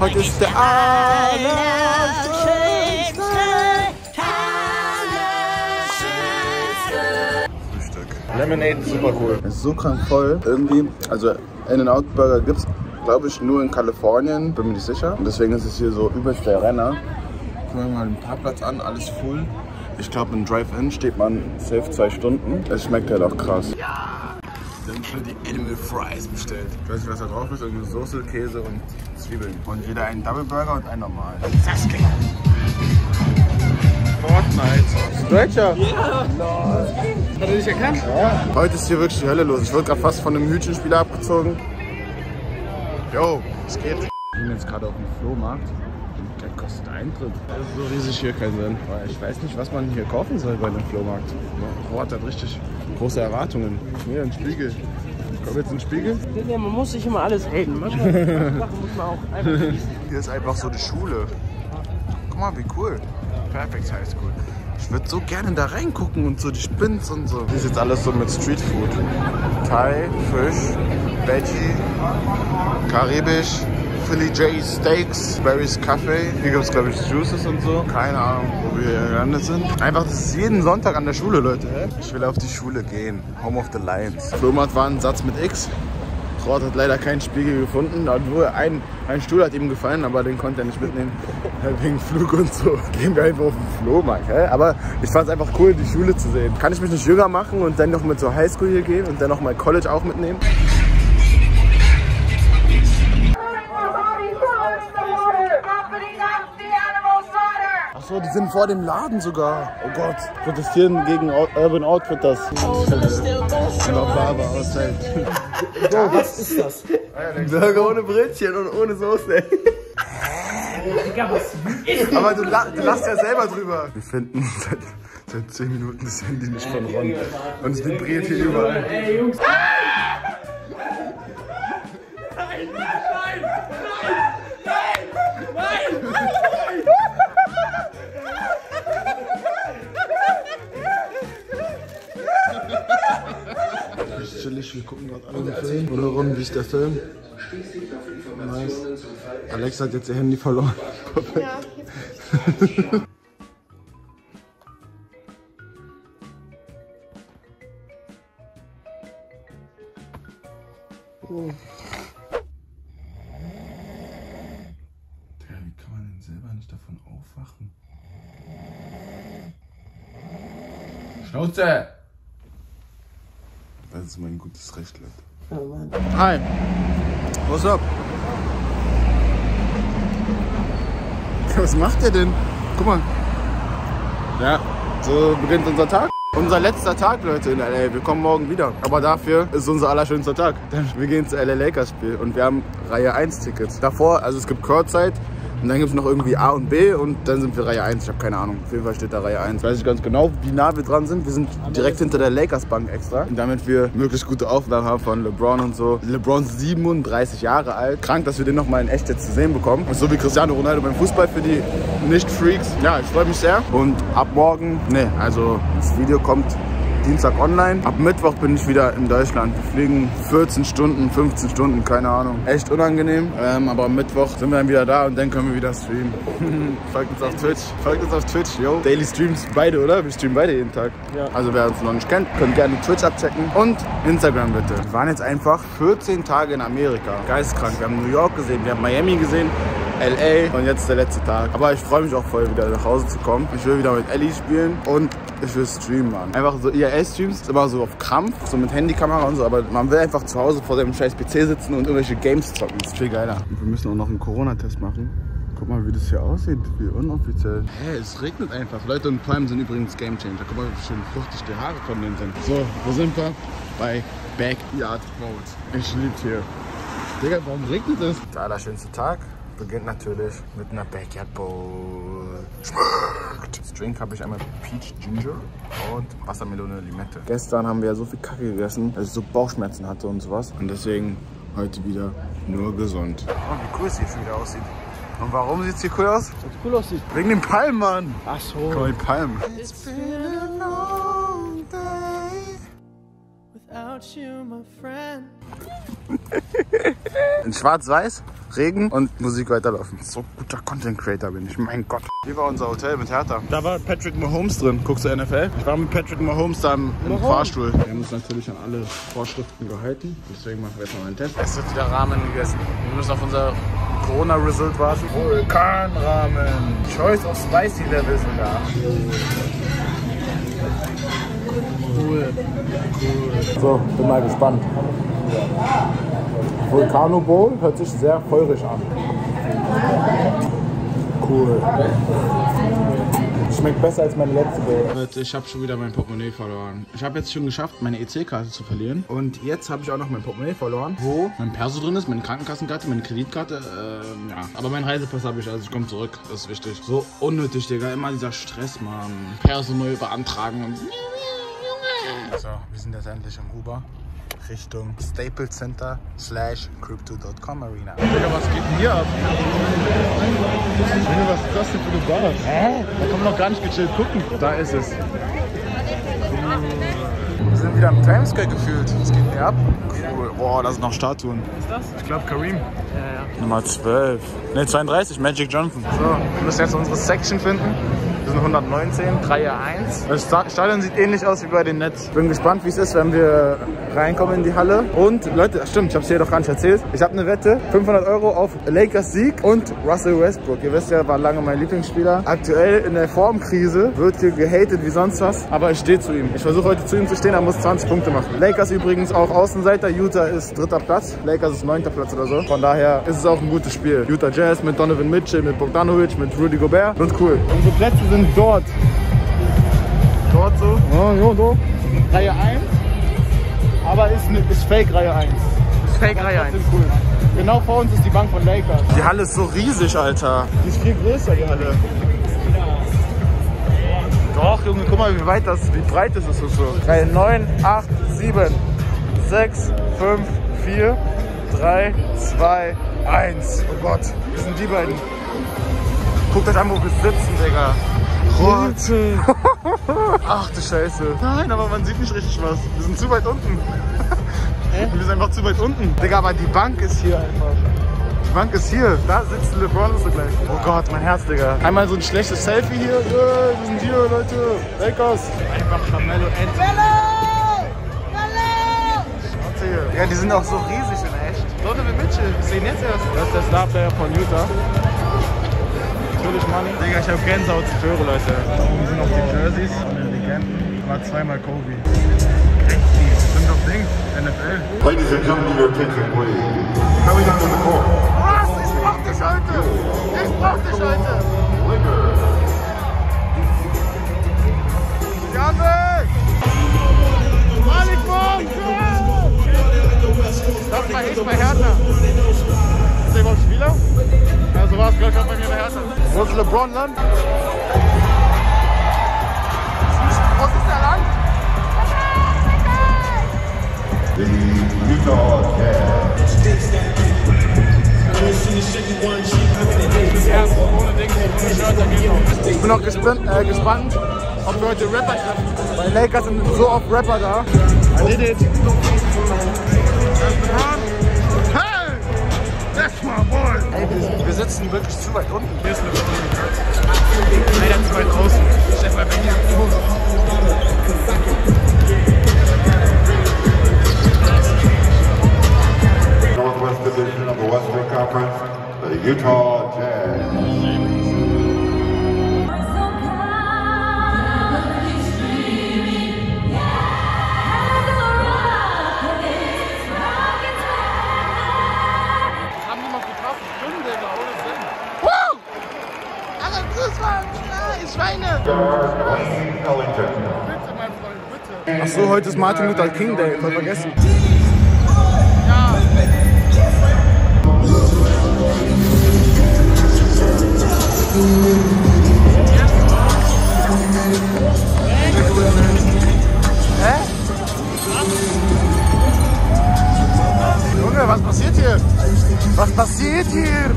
Heute ist der allerschönste Tag. Lemonade ist super cool. Ist so krank voll. Irgendwie, also In-N-Out Burger gibt's, glaube ich, nur in Kalifornien. Bin mir nicht sicher. Und deswegen ist es hier so übelst der Renner. Gucken wir mal den Parkplatz an, alles full. Ich glaube, im Drive-In steht man safe 2 Stunden. Es schmeckt halt auch krass. Ja! Wir haben schon die Animal Fries bestellt. Ich weiß nicht, was da drauf ist. Irgendwie Soße, Käse und Zwiebeln. Und jeder einen Double Burger und einen normalen. Saskia! Fortnite. Bist du Deutscher? Ja! Lol. Hat er dich erkannt? Ja. Heute ist hier wirklich die Hölle los. Ich wurde gerade fast von einem Hütchenspieler abgezogen. Yo, es geht. Ich bin jetzt gerade auf dem Flohmarkt. Der kostet Eintritt. Das ist so riesig hier, kein Sinn. Ich weiß nicht, was man hier kaufen soll bei einem Flohmarkt. Boah, hat richtig große Erwartungen. Hier ein Spiegel. Kommt jetzt ein Spiegel? Ja, man muss sich immer alles reden. Manchmal muss man auch einfach schließen. Hier ist einfach so die Schule. Guck mal, wie cool. Perfect High School. Ich würde so gerne da reingucken und so die Spins und so. Hier ist jetzt alles so mit Streetfood. Thai, Fisch, Veggie, Karibisch. Philly J Steaks, Barry's Café. Hier gibt es, glaube ich, Juices und so. Keine Ahnung, wo wir hier gelandet sind. Einfach, das ist jeden Sonntag an der Schule, Leute. Ich will auf die Schule gehen. Home of the Lions. Flohmarkt war ein Satz mit X. Rod hat leider keinen Spiegel gefunden. Obwohl ein Stuhl hat ihm gefallen, aber den konnte er nicht mitnehmen. Wegen Flug und so. Gehen wir einfach auf den Flohmarkt. Aber ich fand es einfach cool, die Schule zu sehen. Kann ich mich nicht jünger machen und dann noch mit zur Highschool hier gehen und dann noch mal College auch mitnehmen? So, die sind vor dem Laden sogar. Oh Gott. Protestieren gegen Urban Outfitters. Was ist das? Burger ohne Brötchen und ohne Soße. Aber du lachst ja selber drüber. Wir finden seit 10 Minuten das Handy nicht von Ron. Und es vibriert hier überall. Ey, Jungs. Wir gucken gerade alle den Film. Oder Ron, wie ist der Film? Nice. Alex hat jetzt ihr Handy verloren. Ja, perfekt. Oh. Digga, wie kann man denn selber nicht davon aufwachen? Schnauze! Das ist mein gutes Recht, Leute. Oh Mann. Hi. What's up? Was macht der denn? Guck mal. Ja, so beginnt unser Tag. Unser letzter Tag, Leute, in LA. Wir kommen morgen wieder. Aber dafür ist unser allerschönster Tag. Denn wir gehen zu LA Lakers Spiel und wir haben Reihe 1 Tickets. Davor, also es gibt Kurzzeit. Und dann gibt es noch irgendwie A und B und dann sind wir Reihe 1. Ich habe keine Ahnung. Auf jeden Fall steht da Reihe 1. Weiß ich ganz genau, wie nah wir dran sind. Wir sind direkt hinter der Lakers-Bank extra. Und damit wir möglichst gute Aufnahmen haben von LeBron und so. LeBron ist 37 Jahre alt. Krank, dass wir den nochmal in echt jetzt zu sehen bekommen. Und so wie Cristiano Ronaldo beim Fußball für die Nicht-Freaks. Ja, ich freue mich sehr. Und ab morgen, ne, also das Video kommt Dienstag online. Ab Mittwoch bin ich wieder in Deutschland. Wir fliegen 14 Stunden, 15 Stunden, keine Ahnung. Echt unangenehm. Aber am Mittwoch sind wir dann wieder da und dann können wir wieder streamen. Folgt uns auf Twitch. Folgt uns auf Twitch, yo. Daily Streams beide, oder? Wir streamen beide jeden Tag. Ja. Also wer uns noch nicht kennt, könnt gerne Twitch abchecken und Instagram bitte. Wir waren jetzt einfach 14 Tage in Amerika. Geisteskrank. Wir haben New York gesehen, wir haben Miami gesehen. LA und jetzt der letzte Tag. Aber ich freue mich auch voll, wieder nach Hause zu kommen. Ich will wieder mit Ellie spielen und ich will streamen, Mann. Einfach so IRL-Streams, immer so auf Krampf, so mit Handykamera und so. Aber man will einfach zu Hause vor seinem scheiß PC sitzen und irgendwelche Games zocken. Das ist viel geiler. Und wir müssen auch noch einen Corona-Test machen. Guck mal, wie das hier aussieht, wie unoffiziell. Hey, es regnet einfach. Leute und Prime sind übrigens Gamechanger. Guck mal, wie schön fruchtig die Haare von denen sind. So, wo sind wir? Bei Backyard Mode. Ich lieb's hier. Digga, warum regnet es? Der allerschönste Tag beginnt natürlich mit einer Backyard Bowl. Schmeckt! Das Drink habe ich einmal Peach Ginger und Wassermelone Limette. Gestern haben wir ja so viel Kacke gegessen, dass ich so Bauchschmerzen hatte und sowas. Und deswegen heute wieder nur gesund. Oh, wie cool es hier schon wieder aussieht. Und warum sieht es hier cool aus? Weil es cool aussieht. Wegen den Palmen, Mann! Ach so. Guck mal, die Palmen. It's been a long day without you, my friend. In schwarz-weiß? Regen und Musik weiterlaufen. So guter Content Creator bin ich, mein Gott. Hier war unser Hotel mit Hertha. Da war Patrick Mahomes drin. Guckst du NFL? Ich war mit Patrick Mahomes da im Fahrstuhl. Wir haben uns natürlich an alle Vorschriften gehalten. Deswegen machen wir jetzt mal einen Test. Es wird wieder Ramen gegessen. Wir müssen auf unser Corona-Result warten. Vulkanramen. Choice of Spicy Level sogar. Cool. Cool. So, bin mal gespannt. Vulcano Bowl hört sich sehr feurig an. Cool. Schmeckt besser als meine letzte Bowl. Ich habe schon wieder mein Portemonnaie verloren. Ich habe jetzt schon geschafft, meine EC-Karte zu verlieren. Und jetzt habe ich auch noch mein Portemonnaie verloren, wo mein Perso drin ist, meine Krankenkassenkarte, meine Kreditkarte. Ja. Aber meinen Reisepass habe ich, also ich komme zurück. Das ist wichtig. So unnötig, Digga. Immer dieser Stress, Mann. Perso neu beantragen und... So, wir sind jetzt endlich in Kuba. Richtung Staples Center / Crypto.com Arena. Digga, was geht denn hier ab? Digga, was ist das denn für eine Bar? Hä? Da kann man noch gar nicht gechillt gucken. Da ist es. Wir sind wieder im Times Square gefühlt. Was geht denn ab? Cool. Boah, da sind noch Statuen. Was ist das? Ich glaube Kareem. Ja, ja. Nummer 12. Ne, 32, Magic Johnson. So, wir müssen jetzt unsere Section finden. Wir sind 119, 3-1. Das Stadion sieht ähnlich aus wie bei den Nets. Bin gespannt, wie es ist, wenn wir reinkommen in die Halle. Und Leute, stimmt, ich habe es hier doch gar nicht erzählt. Ich habe eine Wette, 500 € auf Lakers Sieg und Russell Westbrook. Ihr wisst ja, war lange mein Lieblingsspieler. Aktuell in der Formkrise, wird hier gehatet wie sonst was. Aber ich stehe zu ihm. Ich versuche heute zu ihm zu stehen, er muss 20 Punkte machen. Lakers übrigens auch Außenseiter. Utah ist 3. Platz, Lakers ist 9. Platz oder so. Von daher ist es auch ein gutes Spiel. Utah Jazz mit Donovan Mitchell, mit Bogdanovic, mit Rudy Gobert. Wird cool. Unsere Plätze sind dort. Dort so? Ja, ja, so. Reihe 1. Aber ist Fake Reihe 1. Ist Fake Reihe 1. Cool. Genau vor uns ist die Bank von Lakers. Die Halle ist so riesig, Alter. Die ist viel größer, die Halle. Doch, Junge, guck mal, wie weit das, wie breit das ist. So. Reihe 9, 8, 7, 6, 5, 4, 3, 2, 1. Oh Gott, das sind die beiden. Guckt euch an, wo wir sitzen, Digga. Rot. Ach du Scheiße. Nein, aber man sieht nicht richtig was. Wir sind zu weit unten. Wir sind einfach zu weit unten. Digga, aber die Bank ist hier einfach. Die Bank ist hier. Da sitzt LeBron so gleich. Oh Gott, mein Herz, Digga. Einmal so ein schlechtes Selfie hier. Wir sind hier, Leute. Lakers. Einfach Carmelo endlich. Schaut hier. Ja, die sind auch so riesig in echt. Donovan Mitchell. Wir sehen jetzt erst. Das ist der Star-Player von Utah. Digga, ich hab Gänsehaut zu Töre, Leute. Oben sind noch die Jerseys von den Legenden. War zweimal Kobe. Richtig, sind doch Ding. NFL. Ladies and gentlemen, your attention, please. Coming down to the court. Was? Ich brauch dich heute! Ich brauch dich heute! Janik! Malik Monk! Das war ich bei Hertha. Ist der überhaupt Spieler? Ja, so war es gleich auch bei mir bei Hertha. Wo ist LeBron Land? Wo ist der Land? Die Utah Jazz. Ich bin auch gespannt, ob wir heute Rapper treffen. Weil Lakers sind so oft Rapper da. I did it. Ey, wir sitzen wirklich zu weit unten. Hier ist eine Runde. Leider zu weit draußen. Stell mal weg hier. Northwest Division of the Western Conference, the Utah Jazz. Achso, heute ist Martin Luther King Day, voll vergessen. Ja. Hä? Junge, was passiert hier? Was passiert hier?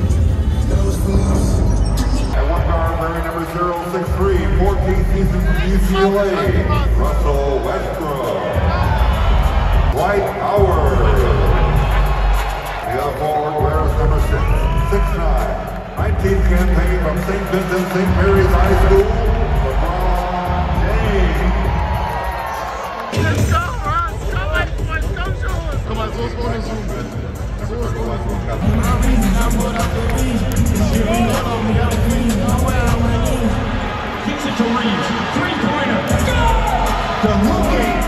Number 063, 14th season from UCLA, Russell Westbrook. White Howard. The other forward wears number 6. team campaign from St. Vincent St. Mary's High School, LeBron James. Let's go, Ron! Komm mal, so ist ohne Zoom. So ist ohne Zoom. Kicks it to range. Three-pointer. Go! The rookie!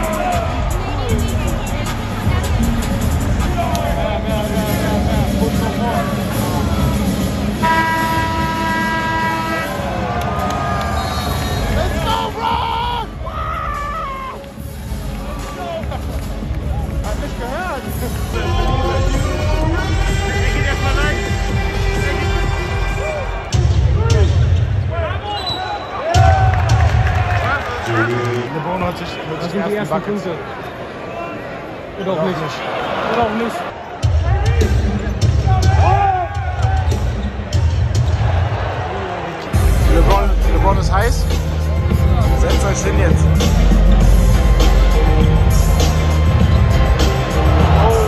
LeBron hat sich das sind die ersten Punkte. Oder auch nicht. Oder auch nicht. LeBron ist heiß. Setzt euch hin jetzt. Oh,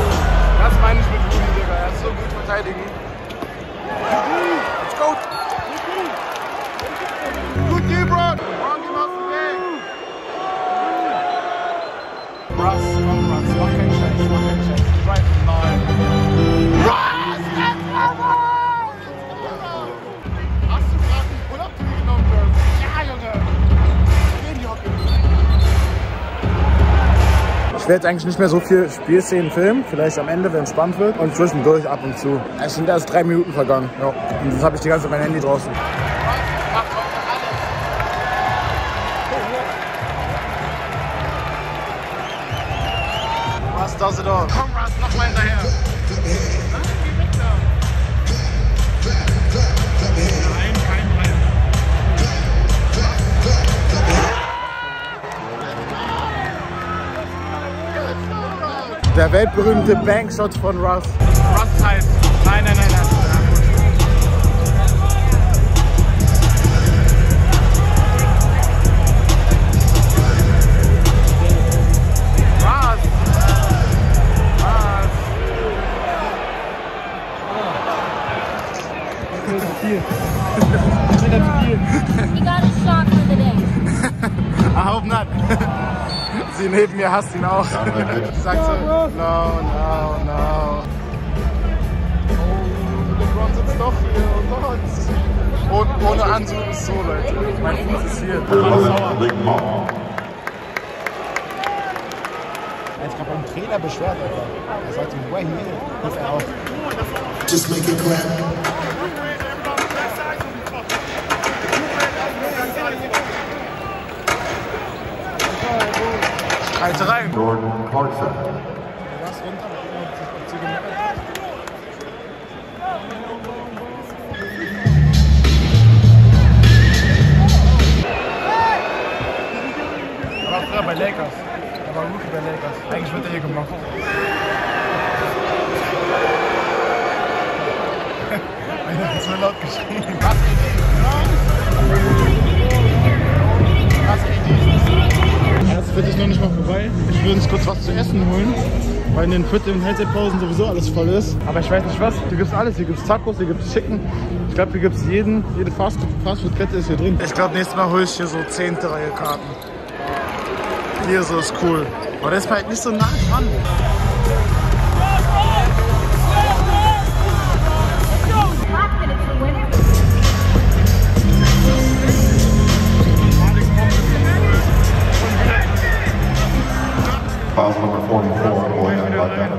das meine ich mit Rudy, Digga. Er ist so gut verteidigen. Let's go. Good game, bro. Russ, one can change. Right from nine. Russ, that's over! Hast du gerade einen Pull-Up-Tee genommen, Bro? Ja, Junge! In die Hockey. Ich werde jetzt eigentlich nicht mehr so viel Spielszenen filmen. Vielleicht am Ende, wenn es spannend wird. Und zwischendurch ab und zu. Es sind erst 3 Minuten vergangen. Ja. Und jetzt habe ich die ganze Zeit mein Handy draußen. Does it all. Komm, Russ, noch mal hinterher. Nein, geh weg da. Nein, kein Brett. Der weltberühmte Bankshot von Russ. Russ ist heiß. Nein. We got a shot for the day. I hope not. Sie neben mir hasst ihn auch. Sagt so, no. Oh, LeBron sitzt doch hier. Oh Gott. Und ohne Anzug ist so, Leute. Mein Fuß ist hier. Er hat gerade beim Trainer beschwert, Alter. Er sagt ihm, why here? Hilf er auf. Just make it clap. Alter rein! Jordan Clarkson. Was runter? Er war früher bei Lakers. Er war Rookie bei Lakers. Eigentlich wird er hier gemacht. Er hat so laut geschrien. Das wird jetzt noch nicht mal vorbei. Ich würde uns kurz was zu essen holen, weil in den Viertel- und Halbzeitpausen sowieso alles voll ist. Aber ich weiß nicht was. Hier gibt es alles. Hier gibt es Tacos, hier gibt es Chicken. Ich glaube, hier gibt es jede Fastfood-Kette ist hier drin. Ich glaube, nächstes Mal hole ich hier so 10. Reihe Karten. Hier so ist cool. Aber das ist halt nicht so nah dran. Phase Nummer 44,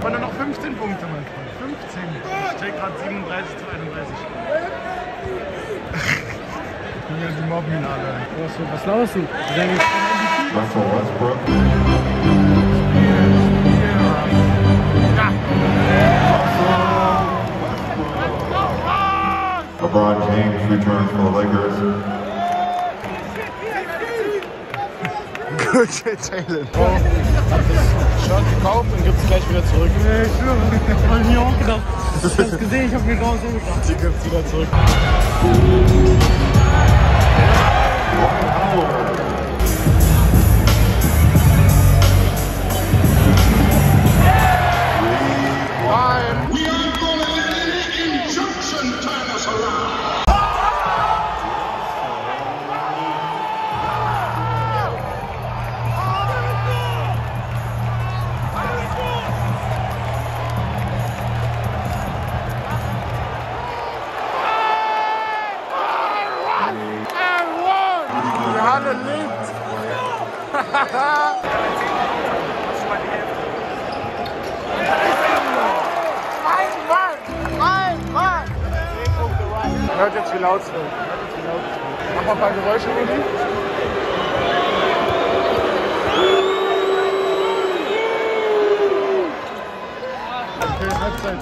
und dann noch 15 Punkte, mein Freund. 15. Ich check gerade 37:31. Hier ist die Mob-Minale. Was laufst du? Russell Westbrook. LeBron James returns for the Lakers. Good shit, Taylor. Oh, hab das Shirt gekauft und gibt's gleich wieder zurück. Nee, ich schwöre, das hab ich mir auch gedacht. Ich hab's gesehen, ich hab mir draußen gedacht. Die gibt's wieder zurück. We are going to injunction time us around. Sonne lebt. Ein Mann! Hört jetzt wie laut es wird. Mach mal ein paar Geräusche, Rudy. Okay, Halbzeit.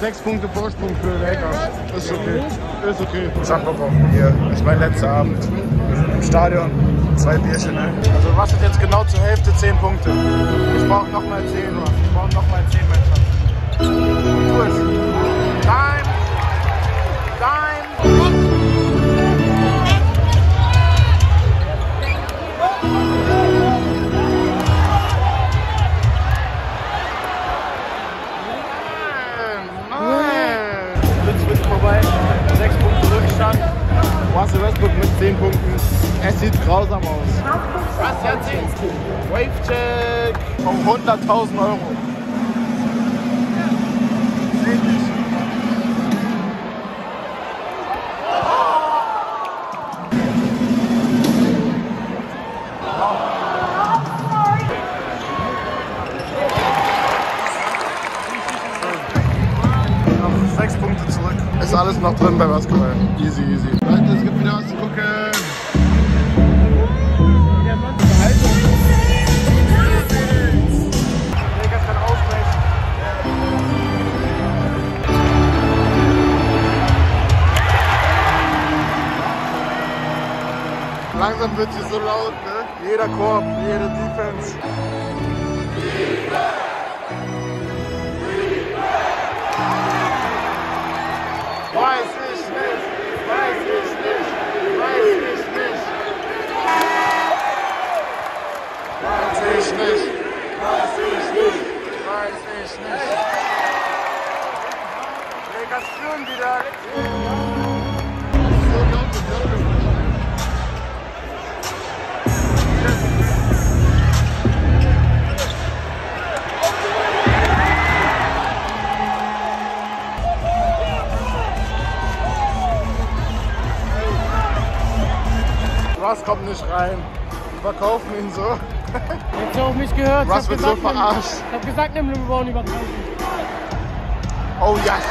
6 Punkte Vorsprung für Lakers. Ist okay. Ist okay. Sag mal, hier ist mein letzter Abend im Stadion. 2 Bierchen, ne? Also was ist jetzt genau zur Hälfte 10 Punkte? Ich brauche nochmal 10. Ich brauche nochmal 10, mein Schatz. Tu es. Time! Russell Westbrook mit 10 Punkten. Es sieht grausam aus. Was hat sie? Wavecheck um 100.000 €. Noch 6 Punkte zurück. Ist alles noch drin bei Basketball. Easy, easy. Es gibt wieder was zu gucken. Lakers kann aufbrechen. Langsam wird hier so laut, ne? Jeder Korb, jede Defense. Weiß ich nicht. Lakers führen wieder. Russ kommt nicht rein. Verkaufen ihn so. Habt ihr auf mich gehört? Was wird so verarscht? Ich hab gesagt, nimm LeBron über 30. Oh ja! Yes.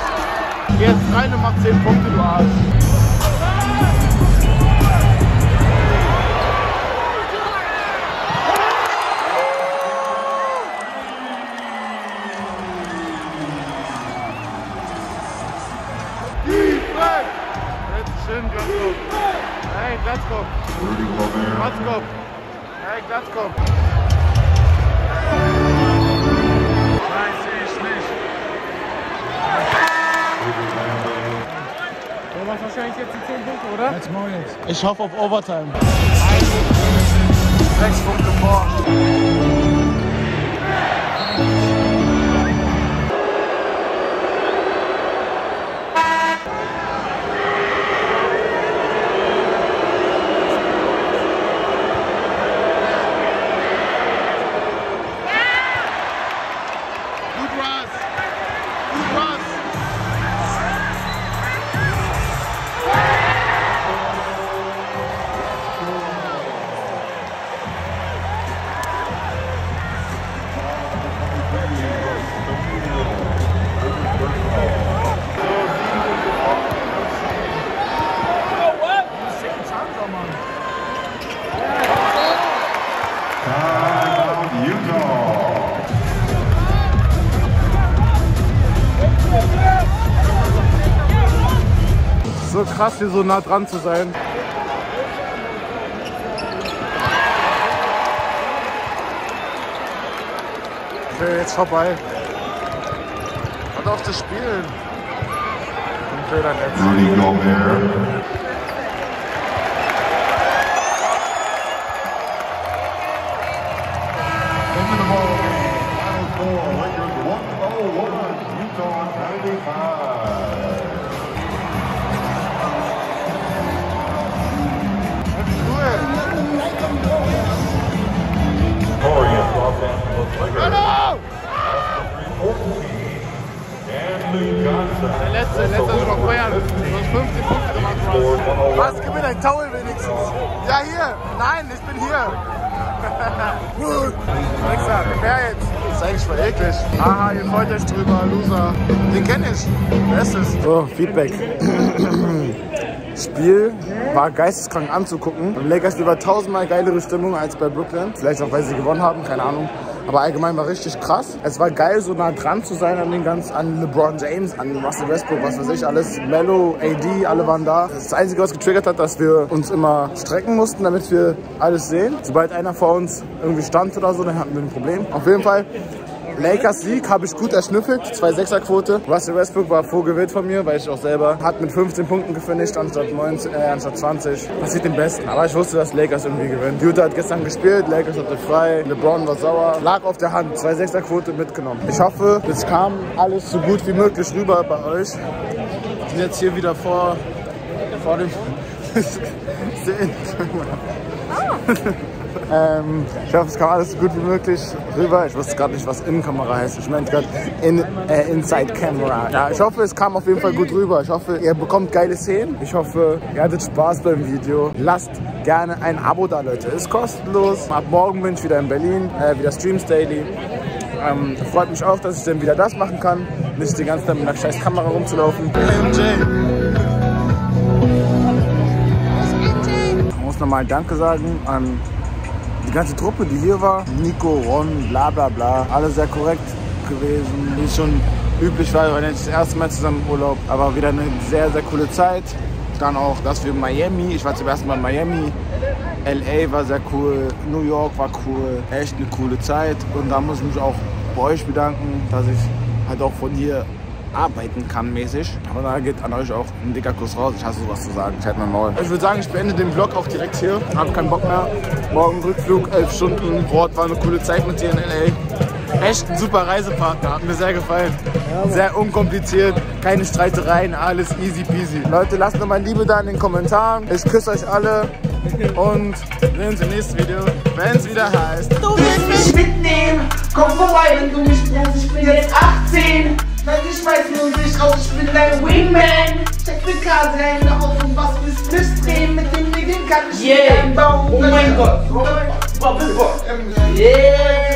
Geh jetzt rein und mach 10 Punkte, du Arsch! Schön, Glatzkopf! Hey, Glatzkopf! Glatzkopf! Hey, Glatzkopf! Du machst wahrscheinlich jetzt die 10 Punkte, oder? Jetzt mal jetzt. Ich hoffe auf Overtime. 6 Punkte vor. So krass, hier so nah dran zu sein. Okay, jetzt vorbei. Hat auf zu spielen. Und will dann jetzt. Rudy Gobert. Der letzte ist noch feiern. Du hast 15 Punkte gemacht, Russ. Was, gewinnt ein Towel wenigstens? Ja, hier. Nein, ich bin hier. Nix an. Wer jetzt? Das ist eigentlich voll eklig. Aha, ihr freut euch drüber, Loser. Den kenne ich. Wer ist es? So, Feedback. Spiel war geisteskrank anzugucken. Im Lakers über 1000-mal geilere Stimmung als bei Brooklyn. Vielleicht auch, weil sie gewonnen haben, keine Ahnung. Aber allgemein war richtig krass. Es war geil, so nah dran zu sein an den ganzen, an LeBron James, an Russell Westbrook, was weiß ich, alles. Melo, AD, alle waren da. Das Einzige, was getriggert hat, dass wir uns immer strecken mussten, damit wir alles sehen. Sobald einer vor uns irgendwie stand oder so, dann hatten wir ein Problem. Auf jeden Fall. Lakers Sieg habe ich gut erschnüffelt, 2-6er-Quote. Russell Westbrook war vorgewählt von mir, weil ich auch selber hat mit 15 Punkten gefinisht anstatt 20. Passiert den Besten, aber ich wusste, dass Lakers irgendwie gewinnt. Utah hat gestern gespielt, Lakers hatte frei, LeBron war sauer, lag auf der Hand, 2-6er-Quote mitgenommen. Ich hoffe, es kam alles so gut wie möglich rüber bei euch. Ich bin jetzt hier wieder vor dem Sehen. Ich hoffe, es kam alles so gut wie möglich rüber. Ich wusste gerade nicht, was Innenkamera heißt. Ich meinte gerade Inside Camera. Ja, ich hoffe, es kam auf jeden Fall gut rüber. Ich hoffe, ihr bekommt geile Szenen. Ich hoffe, ihr hattet Spaß beim Video. Lasst gerne ein Abo da, Leute. Ist kostenlos. Ab morgen bin ich wieder in Berlin. Wieder Streams Daily. Freut mich auch, dass ich dann wieder das machen kann. Nicht die ganze Zeit mit einer scheiß Kamera rumzulaufen. Ich muss nochmal Danke sagen an die ganze Truppe, die hier war, Nico, Ron, bla bla bla, alle sehr korrekt gewesen, wie schon üblich war, wir waren jetzt das erste Mal zusammen im Urlaub, aber wieder eine sehr, sehr coole Zeit. Dann auch, dass wir in Miami, ich war zum ersten Mal in Miami, LA war sehr cool, New York war cool, echt eine coole Zeit und da muss ich mich auch bei euch bedanken, dass ich halt auch von hier arbeiten kann mäßig. Und da geht an euch auch ein dicker Kuss raus. Ich hasse sowas zu sagen. Ich halte mein Maul. Ich würde sagen, ich beende den Vlog auch direkt hier. Hab keinen Bock mehr. Morgen Rückflug, 11 Stunden. Boah, war eine coole Zeit mit dir in LA. Echt ein super Reisepartner. Hat mir sehr gefallen. Sehr unkompliziert. Keine Streitereien. Alles easy peasy. Leute, lasst nochmal Liebe da in den Kommentaren. Ich küsse euch alle. Und sehen uns im nächsten Video, wenn es wieder heißt. Du willst mich mitnehmen. Komm vorbei, wenn du mich brauchst. Ich bin jetzt 18. Nein, ich weiß nur nicht raus, ich bin dein Wingman. Check mit Kaseln auf und was willst du mistrehen? Mit dem Ding kann ich nicht einbauen. Oh mein Gott. Yeah.